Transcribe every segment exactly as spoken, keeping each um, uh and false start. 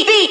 You, you, you.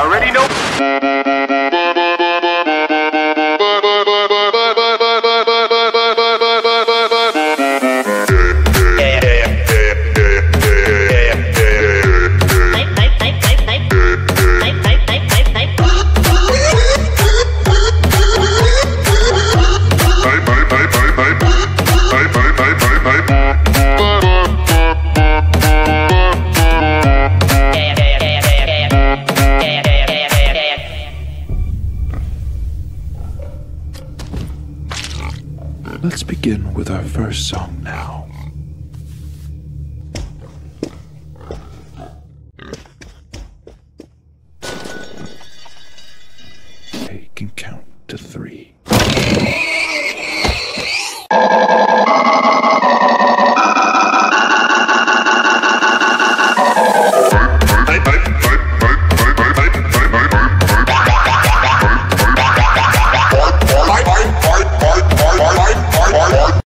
I already know. Let's begin with our first song now. They can count to three.